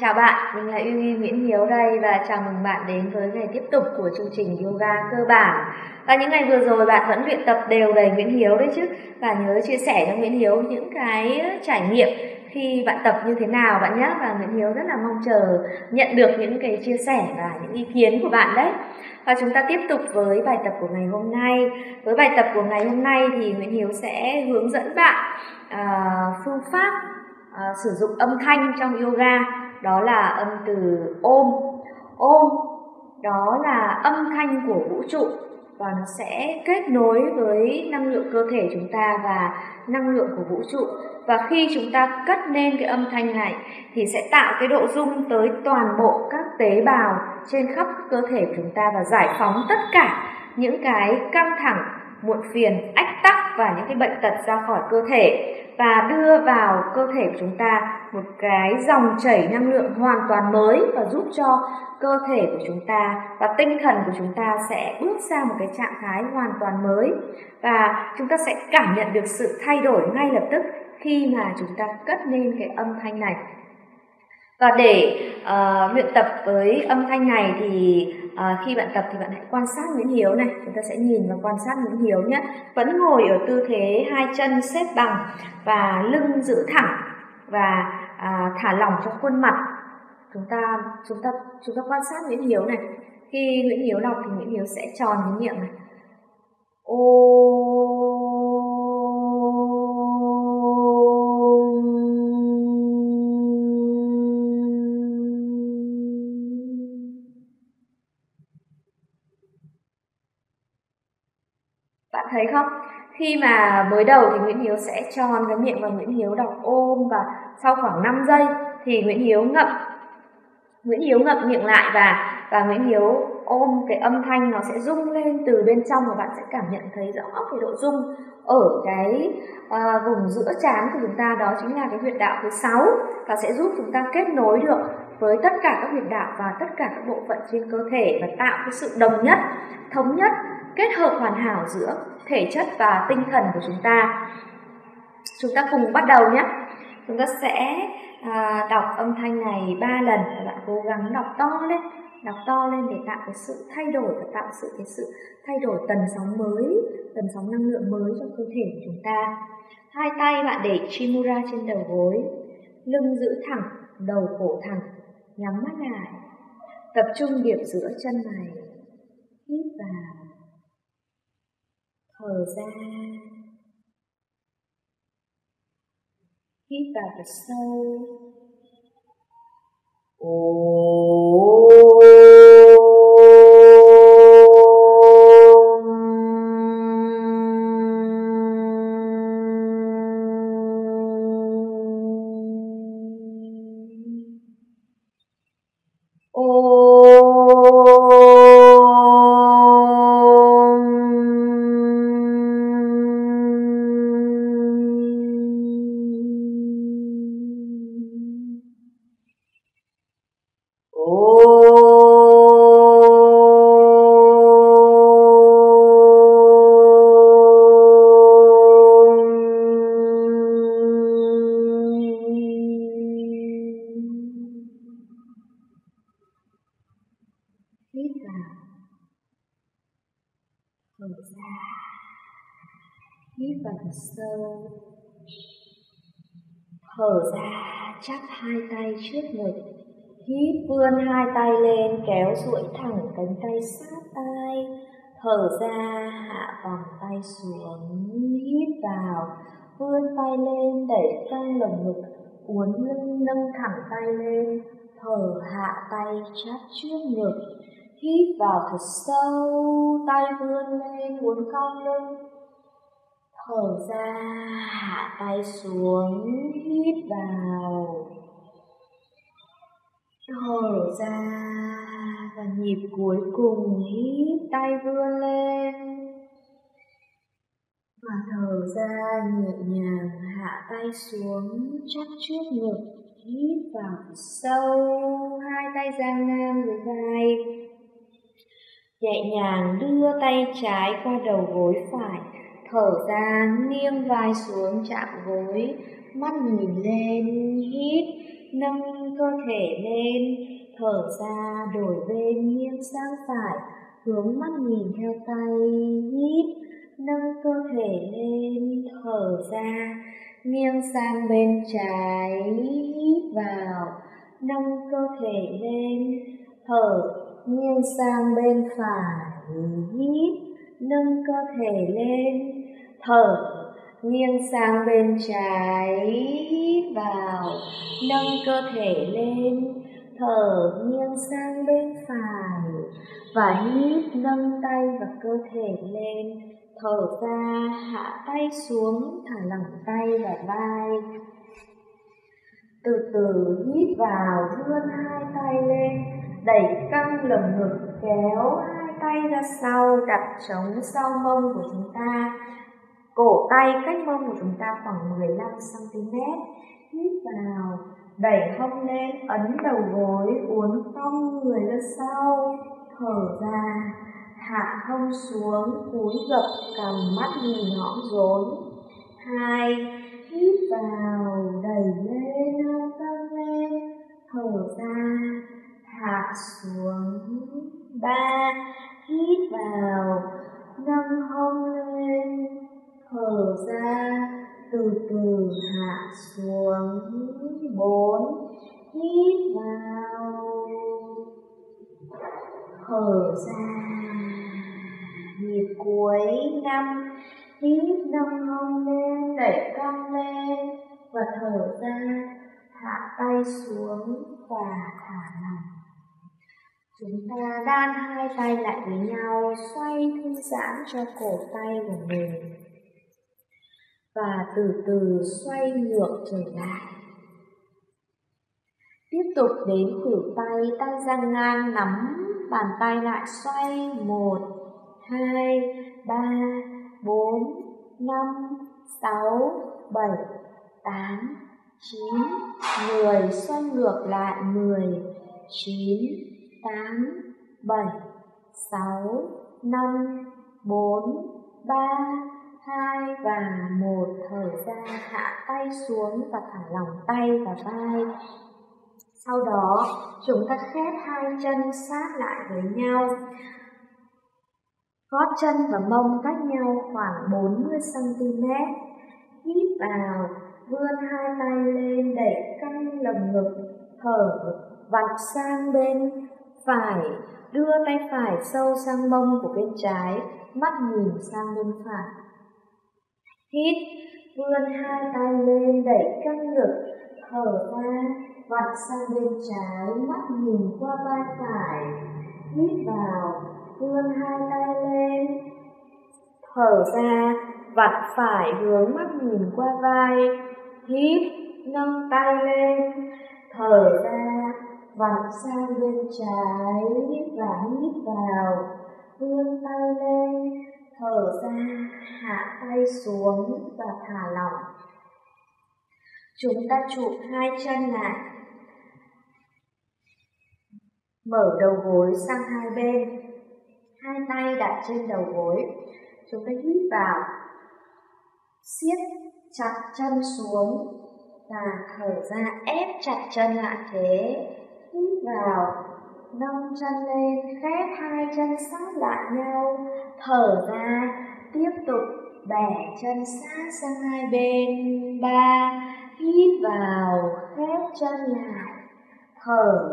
Chào bạn, mình là Yui Nguyễn Hiếu đây và chào mừng bạn đến với ngày tiếp tục của chương trình yoga cơ bản. Và những ngày vừa rồi bạn vẫn luyện tập đều đầy Nguyễn Hiếu đấy chứ. Và nhớ chia sẻ cho Nguyễn Hiếu những cái trải nghiệm khi bạn tập như thế nào bạn nhé. Và Nguyễn Hiếu rất là mong chờ nhận được những cái chia sẻ và những ý kiến của bạn đấy. Và chúng ta tiếp tục với bài tập của ngày hôm nay. Với bài tập của ngày hôm nay thì Nguyễn Hiếu sẽ hướng dẫn bạn phương pháp sử dụng âm thanh trong yoga, đó là âm từ ôm. Ôm đó là âm thanh của vũ trụ và nó sẽ kết nối với năng lượng cơ thể chúng ta và năng lượng của vũ trụ. Và khi chúng ta cất lên cái âm thanh này thì sẽ tạo cái độ rung tới toàn bộ các tế bào trên khắp cơ thể của chúng ta và giải phóng tất cả những cái căng thẳng, muộn phiền, ách tắc và những cái bệnh tật ra khỏi cơ thể, và đưa vào cơ thể của chúng ta một cái dòng chảy năng lượng hoàn toàn mới và giúp cho cơ thể của chúng ta và tinh thần của chúng ta sẽ bước sang một cái trạng thái hoàn toàn mới, và chúng ta sẽ cảm nhận được sự thay đổi ngay lập tức khi mà chúng ta cất lên cái âm thanh này. Và để luyện tập với âm thanh này thì khi bạn tập thì bạn hãy quan sát Nguyễn Hiếu này. Chúng ta sẽ nhìn và quan sát Nguyễn Hiếu nhé. Vẫn ngồi ở tư thế hai chân xếp bằng và lưng giữ thẳng và thả lỏng cho khuôn mặt. Chúng ta quan sát Nguyễn Hiếu này. Khi Nguyễn Hiếu đọc thì Nguyễn Hiếu sẽ tròn cái miệng này. Bạn thấy không? Khi mà mới đầu thì Nguyễn Hiếu sẽ tròn cái miệng và Nguyễn Hiếu đọc ôm, và sau khoảng 5 giây thì Nguyễn Hiếu ngậm miệng lại và Nguyễn Hiếu ôm cái âm thanh, nó sẽ rung lên từ bên trong và bạn sẽ cảm nhận thấy rõ cái độ rung ở cái vùng giữa trán của chúng ta, đó chính là cái huyệt đạo thứ 6, và sẽ giúp chúng ta kết nối được với tất cả các huyệt đạo và tất cả các bộ phận trên cơ thể và tạo cái sự đồng nhất, thống nhất, kết hợp hoàn hảo giữa thể chất và tinh thần của chúng ta. Chúng ta cùng bắt đầu nhé. Chúng ta sẽ đọc âm thanh này 3 lần và bạn cố gắng đọc to lên để tạo cái sự thay đổi và tạo cái sự thay đổi tần sóng mới, tần sóng năng lượng mới trong cơ thể của chúng ta. Hai tay bạn để Chimura trên đầu gối, lưng giữ thẳng, đầu cổ thẳng, nhắm mắt lại, tập trung điểm giữa chân mày, hít vào, thở ra, hít vào thật sâu. Hít vào thật sâu, thở ra, chắp hai tay trước ngực, hít vươn hai tay lên, kéo duỗi thẳng cánh tay sát tai, thở ra, hạ vòng tay xuống, hít vào, vươn tay lên, đẩy căng lồng ngực, uốn lưng, nâng thẳng tay lên, thở hạ tay chắp trước ngực, hít vào thật sâu, tay vươn lên, uốn cong lưng. Thở ra, hạ tay xuống, hít vào, thở ra, và nhịp cuối cùng hít tay vươn lên và thở ra nhẹ nhàng, hạ tay xuống, chắp trước ngực, hít vào sâu, hai tay ra ngang với vai, nhẹ nhàng đưa tay trái qua đầu gối phải. Thở ra, nghiêng vai xuống chạm gối, mắt nhìn lên, hít, nâng cơ thể lên, thở ra đổi bên nghiêng sang phải, hướng mắt nhìn theo tay, hít, nâng cơ thể lên, thở ra, nghiêng sang bên trái, hít vào, nâng cơ thể lên, thở, nghiêng sang bên phải, hít, nâng cơ thể lên, thở, nghiêng sang bên trái, hít vào, nâng cơ thể lên, thở, nghiêng sang bên phải, và hít, nâng tay và cơ thể lên, thở ra, hạ tay xuống, thả lỏng tay và vai. Từ từ hít vào, vươn hai tay lên, đẩy căng lồng ngực, kéo hai tay ra sau, đặt trống sau mông của chúng ta. Cổ tay cách mông của chúng ta khoảng 15 cm. Hít vào, đẩy hông lên, ấn đầu gối, uốn cong người ra sau. Thở ra, hạ hông xuống, cúi gập cằm, mắt nhìn hõm rốn. 2. Hít vào, đẩy lên, nâng cằm lên. Thở ra, hạ xuống. 3. Hít vào, nâng hông lên, thở ra, từ từ hạ xuống. 4. Hít vào, thở ra, nhịp cuối. 5. Hít, nâng hông lên, đẩy căng lên và thở ra, hạ tay xuống và thả lỏng. Chúng ta đan hai tay lại với nhau, xoay thư giãn cho cổ tay của mình và từ từ xoay ngược trở lại. Tiếp tục đến khuỷu tay, tay ra ngang, nắm bàn tay lại, xoay 1, 2, 3, 4, 5, 6, 7, 8, 9, 10, xoay ngược lại 10, 9, 8, 7, 6, 5, 4, 3, 2 và 1, thở ra, hạ tay xuống và thả lỏng tay và vai. Sau đó, chúng ta khép hai chân sát lại với nhau. Gót chân và mông cách nhau khoảng 40 cm. Hít vào, vươn hai tay lên, đẩy căng lồng ngực, thở, vặn sang bên phải, đưa tay phải sâu sang mông của bên trái, mắt nhìn sang bên phải. Hít, vươn hai tay lên, đẩy căng ngực, thở ra, vặn sang bên trái, mắt nhìn qua vai phải. Hít vào, vươn hai tay lên, thở ra, vặn phải, hướng mắt nhìn qua vai. Hít, nâng tay lên, thở ra, vặn sang bên trái và hít vào, vươn tay lên, thở ra, hạ tay xuống và thả lỏng. Chúng ta chụp hai chân lại, mở đầu gối sang hai bên, hai tay đặt trên đầu gối. Chúng ta hít vào, siết chặt chân xuống và thở ra, ép chặt chân lại thế. Hít vào, nâng chân lên, khép hai chân sát lại nhau, thở ra, tiếp tục bẻ chân sát sang hai bên. 3. Hít vào, khép chân lại, thở,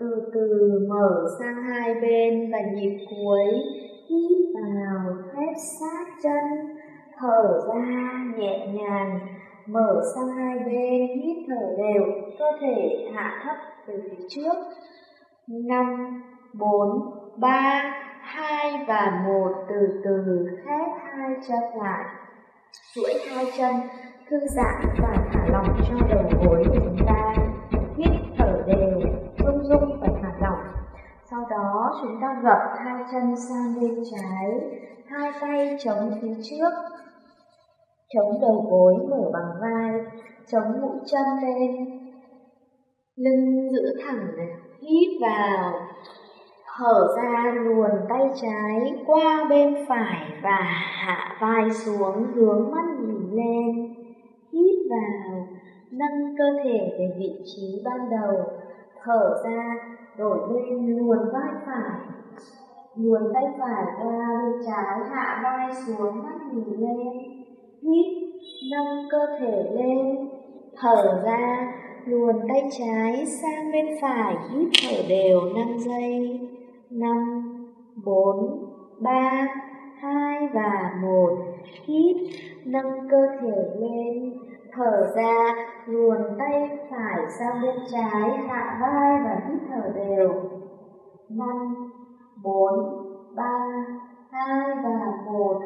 từ từ mở sang hai bên và nhịp cuối. Hít vào, khép sát chân, thở ra, nhẹ nhàng, mở sang hai bên, hít thở đều, cơ thể hạ thấp về phía trước. 5, 4, 3, 2 và 1, từ từ khép hai chân lại, duỗi hai chân, thư giãn và thả lỏng cho đầu gối của chúng ta. Hít thở đều, rung rung và thả lỏng. Sau đó chúng ta gập hai chân sang bên trái, hai tay chống phía trước, chống đầu gối, mở bằng vai, chống mũi chân lên, lưng giữ thẳng này. Hít vào, thở ra, luồn tay trái qua bên phải và hạ vai xuống, hướng mắt nhìn lên. hít vào, nâng cơ thể về vị trí ban đầu, thở ra, đổi lên luồn vai phải, luồn tay phải qua bên trái, hạ vai xuống, mắt nhìn lên, hít, nâng cơ thể lên, thở ra, luồn tay trái sang bên phải, hít thở đều 5 giây, 5, 4, 3, 2 và 1, hít, nâng cơ thể lên, thở ra, luồn tay phải sang bên trái, hạ vai và hít thở đều, 5, 4, 3, 2 và 1,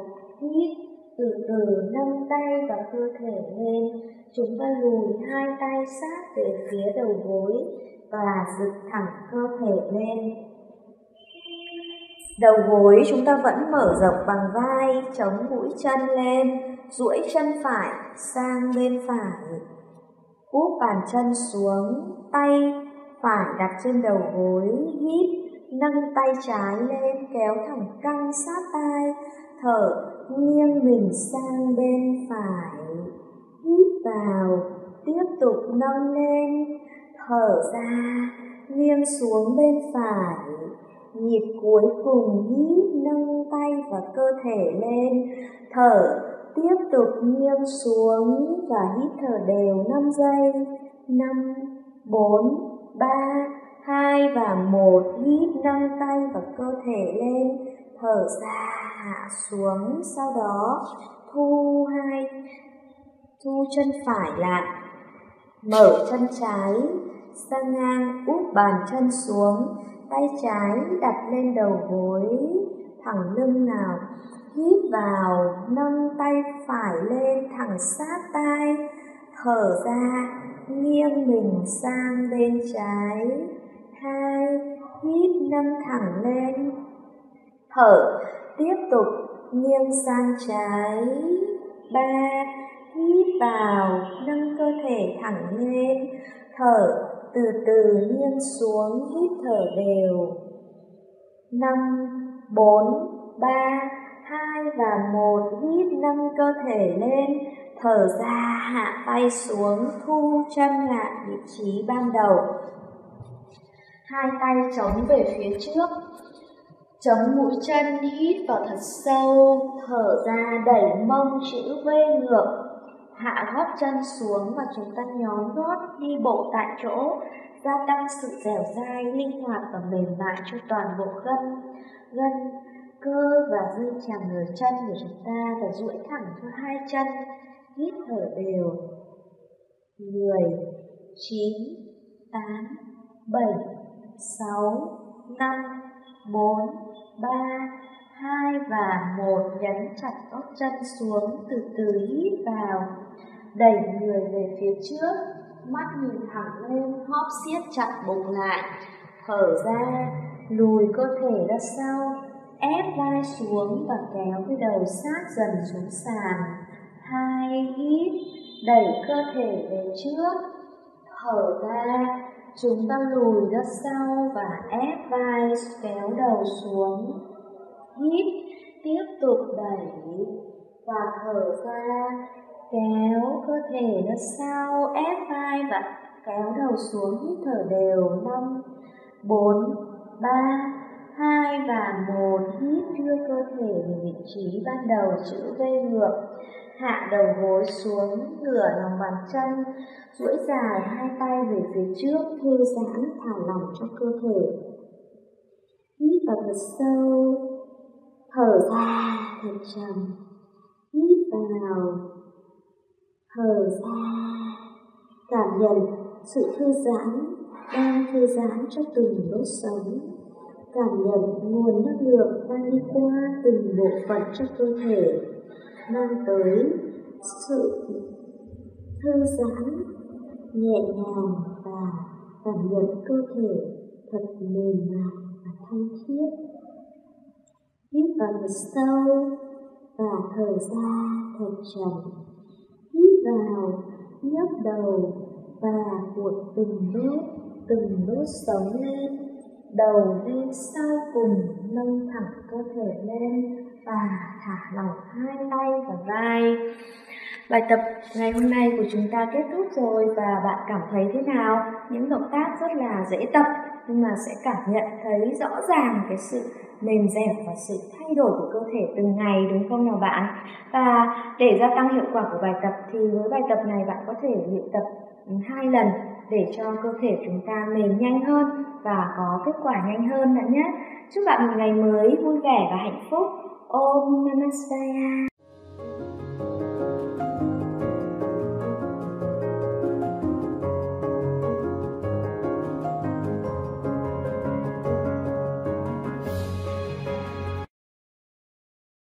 hít, từ từ nâng tay và cơ thể lên, chúng ta lùi hai tay sát về phía đầu gối và dựng thẳng cơ thể lên. Đầu gối chúng ta vẫn mở rộng bằng vai, chống mũi chân lên, duỗi chân phải sang bên phải, úp bàn chân xuống, tay phải đặt trên đầu gối, hít, nâng tay trái lên, kéo thẳng căng sát tai, thở, nghiêng mình sang bên phải, hít vào, tiếp tục nâng lên, thở ra, nghiêng xuống bên phải, nhịp cuối cùng hít, nâng tay và cơ thể lên, thở, tiếp tục nghiêng xuống và hít thở đều 5 giây, 5, 4, 3, 2 và 1, hít, nâng tay và cơ thể lên, thở ra, hạ xuống, sau đó thu chân phải lại, mở chân trái sang ngang, úp bàn chân xuống, tay trái đặt lên đầu gối, thẳng lưng nào, hít vào, nâng tay phải lên thẳng sát tai, thở ra, nghiêng mình sang bên trái, 2, hít, nâng thẳng lên, thở, tiếp tục nghiêng sang trái, 3, hít vào, nâng cơ thể thẳng lên, thở, từ từ nghiêng xuống, hít thở đều, 5, 4, 3, 2 và 1, hít, nâng cơ thể lên, thở ra, hạ tay xuống, thu chân lại vị trí ban đầu. Hai tay chống về phía trước, chống mũi chân, hít vào thật sâu, thở ra, đẩy mông chữ V ngược, hạ gót chân xuống và chúng ta nhón gót đi bộ tại chỗ, gia tăng sự dẻo dai, linh hoạt và mềm mại cho toàn bộ gân, cơ và dây chằng ở chân của chúng ta, và duỗi thẳng cho hai chân, hít thở đều, 10, 9, 8, 7, 6, 5, 4, 3, 2 và 1, nhấn chặt gót chân xuống, từ từ hít vào, đẩy người về phía trước, mắt nhìn thẳng lên, hóp siết chặt bụng lại, thở ra, lùi cơ thể ra sau, ép vai xuống và kéo cái đầu sát dần xuống sàn, 2, hít, đẩy cơ thể về trước, thở ra, chúng ta lùi ra sau và ép vai, kéo đầu xuống, hít, tiếp tục đẩy và thở ra, kéo cơ thể ra sau, ép vai và kéo đầu xuống, hít thở đều, 5, 4, 3, 2 và 1, hít, đưa cơ thể về vị trí ban đầu chữ V ngược, hạ đầu gối xuống, ngửa lòng bàn chân, duỗi dài hai tay về phía trước, thư giãn, thả lỏng cho cơ thể, hít vào thật sâu, thở ra, thật chậm, hít vào, thở ra, cảm nhận sự thư giãn, đang thư giãn cho từng đốt sống, cảm nhận nguồn năng lượng đang đi qua từng bộ phận trong cơ thể, mang tới sự thư giãn, nhẹ nhàng và cảm nhận cơ thể thật mềm mại và thanh khiết. Hít vào thật sâu và thở ra thật chậm. Hít vào, nhấc đầu và cuộn từng đốt sống lên, đầu lên sau cùng, nâng thẳng cơ thể lên và thả lỏng hai tay và vai. Bài tập ngày hôm nay của chúng ta kết thúc rồi và bạn cảm thấy thế nào? Những động tác rất là dễ tập nhưng mà sẽ cảm nhận thấy rõ ràng cái sự mềm dẻo và sự thay đổi của cơ thể từng ngày, đúng không nào bạn? Và để gia tăng hiệu quả của bài tập thì với bài tập này bạn có thể luyện tập 2 lần để cho cơ thể chúng ta mềm nhanh hơn và có kết quả nhanh hơn bạn nhé. Chúc bạn một ngày mới vui vẻ và hạnh phúc. Om Namastaya.